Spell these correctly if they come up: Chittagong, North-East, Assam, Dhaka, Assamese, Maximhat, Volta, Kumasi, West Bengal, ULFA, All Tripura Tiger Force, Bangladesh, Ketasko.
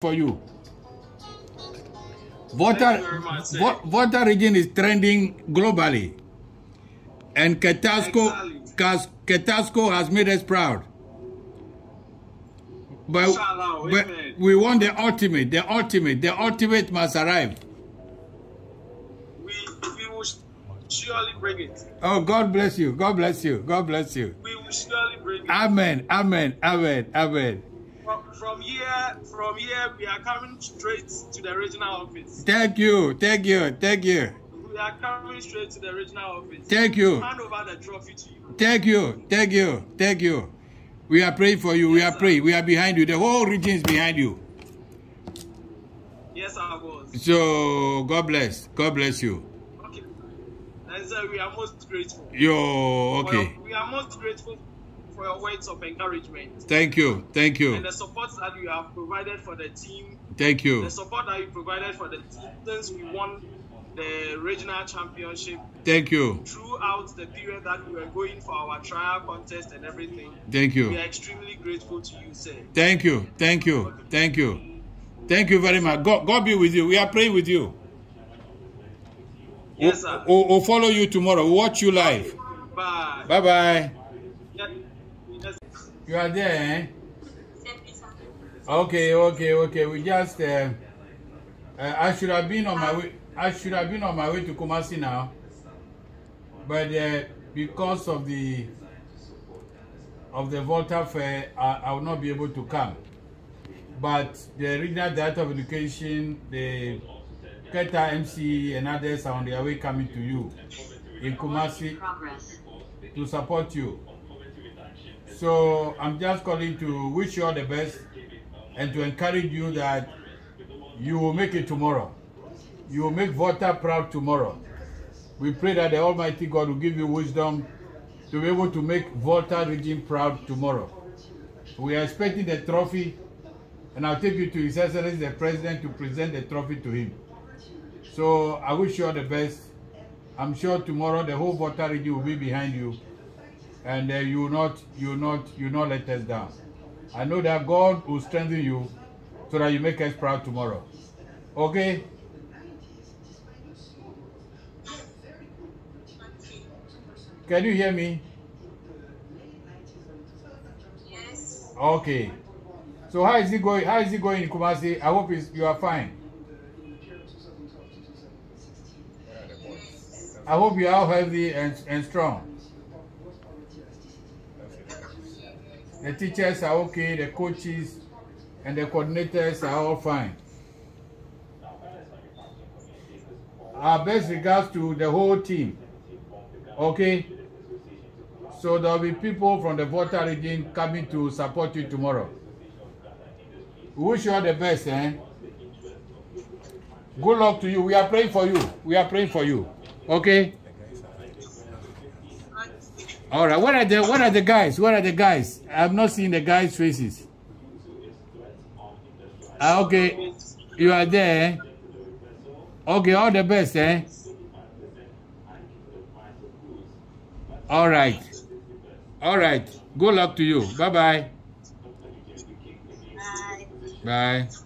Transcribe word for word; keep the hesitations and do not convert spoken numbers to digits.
For you, water, much, water region is trending globally, and Ketasko, exactly. Ketasko has made us proud. But, Inshallah, but we want the ultimate, the ultimate, the ultimate must arrive. We, we will surely bring it. Oh, God bless you, God bless you, God bless you. We will surely bring it. Amen, amen, amen, amen. From here, from here, we are coming straight to the regional office. Thank you, thank you, thank you. We are coming straight to the regional office. Thank you. Hand over the trophy to you. Thank you, thank you, thank you. We are praying for you. Yes, we are sir. praying. We are behind you. The whole region is behind you. Yes, our God. So God bless. God bless you. Okay. And sir, we are most grateful. Yo, okay. Your, we are most grateful. For your words of encouragement. Thank you. Thank you. And the support that you have provided for the team. Thank you. The support that you provided for the team since we won the regional championship. Thank you. Throughout the period that we were going for our trial contest and everything. Thank you. We are extremely grateful to you, sir. Thank you. Thank you. Thank you. Thank you very much. God, God be with you. We are praying with you. Yes, sir. We'll, we'll follow you tomorrow. We'll watch you live. Bye. Bye-bye. You are there, eh? Okay, okay, okay. We just, uh, uh, I should have been on my way, I should have been on my way to Kumasi now, but uh, because of the, of the Volta Fair, I, I will not be able to come. But the Regional Director of Education, the Keta M C and others are on their way coming to you in Kumasi to support you. So I'm just calling to wish you all the best and to encourage you that you will make it tomorrow. You will make Volta proud tomorrow. We pray that the Almighty God will give you wisdom to be able to make Volta region proud tomorrow. We are expecting the trophy, and I'll take you to His Excellency the President to present the trophy to him. So I wish you all the best. I'm sure tomorrow the whole Volta region will be behind you. And uh, you will not, you will not, you will not let us down. I know that God will strengthen you so that you make us proud tomorrow. Okay? Can you hear me? Yes. Okay. So how is it going? How is it going in Kumasi? I hope it's, you are fine. Yes. I hope you are healthy and and strong. The teachers are okay, the coaches and the coordinators are all fine. Our best regards to the whole team. Okay? So there will be people from the Volta region coming to support you tomorrow. We wish you all the best, eh? Good luck to you. We are praying for you. We are praying for you. Okay? All right. What are the What are the guys? What are the guys? I've not seen the guys' faces. Ah, okay, you are there. Okay, all the best, eh? All right, all right. Good luck to you. Bye bye. Bye. Bye.